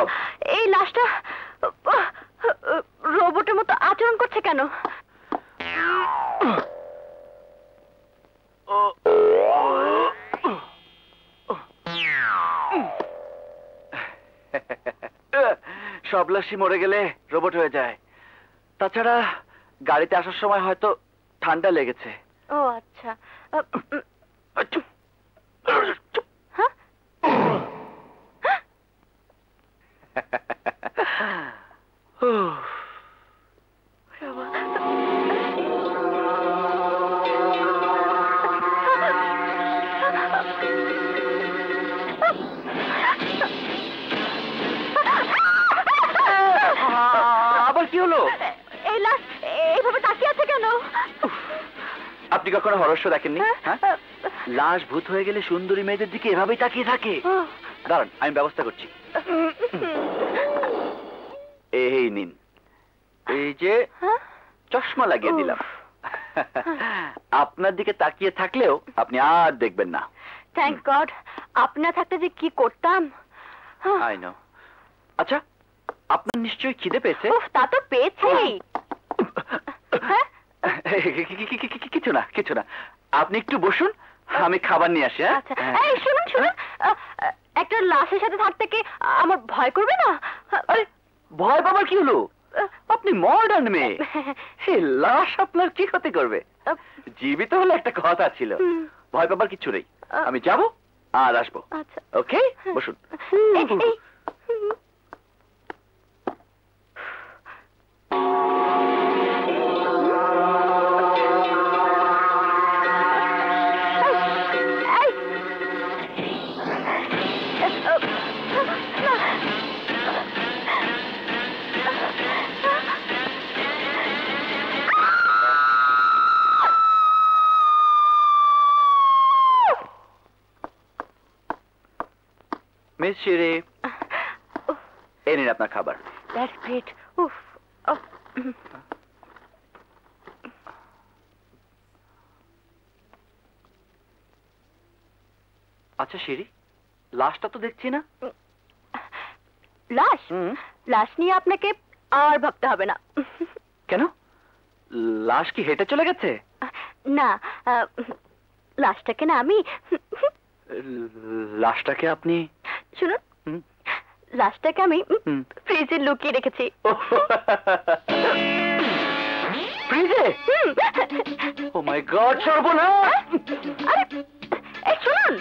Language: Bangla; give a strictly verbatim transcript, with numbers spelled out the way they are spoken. जाओ। ये लाशटा रोबोटेर मतो आचरण करछे केन? सब लाशई मरे गेले रोबोट हो जाए। ताछाड़ा गाड़ीते आसार समय हयतो ठंडा लेगेछे। ओ अच्छा। আবার কি হলো? এই লাশ এইভাবে তাকিয়ে আছে কেন? আপনি কখনো হরস্য দেখেননি? হ্যাঁ, লাশ ভূত হয়ে গেলে সুন্দরী মেয়েদের দিকে এভাবেই তাকিয়ে থাকে। দাঁড়ান, আমি ব্যবস্থা করছি। এই নিন, এই যে চশমা লাগিয়ে দিলাম। আপনার দিকে তাকিয়ে থাকলেও আপনি আর দেখবেন না। থ্যাংক গড, আপনি না থাকতে যে কি করতাম। I know. আচ্ছা, আপনার নিশ্চয়ই খিদে পেয়েছে? উফ, তা তো পেয়েছেই। কিছু না কিছু না, আপনি একটু বসুন, আমি খাবার নিয়ে আসি। হ্যাঁ, শুনুন শুনুন, একটা লাশের সাথে থাকতে কি আমার ভয় করবে না? আরে ভয় বাবার কি হলো? আপনি মডার্ন মেয়ে, সেই লাশ আপনার কি ক্ষতি করবে? জীবিত হলে একটা কথা ছিল, ভয় বাবার কিছু নেই। আমি যাব আর আসবো। ওকে, বসুন। মিস শিরি, এই নিন আপনার খাবার। That's great. উফ, আচ্ছা শিরি, লাশটা তো দেখছি না। লাশ লাশ নিয়ে আপনাকে আর ভাবতে হবে না। কেন? লাশ কি হেঁটে চলে গেছে? না, লাশটাকে না আমি লাশটাকে আপনি শুনুন, লাশটাকে আমি ফ্রিজে লুকিয়ে রেখেছি। ফ্রিজে? ও মাই গড, সর্বনাশ! আরে এই শুনুন।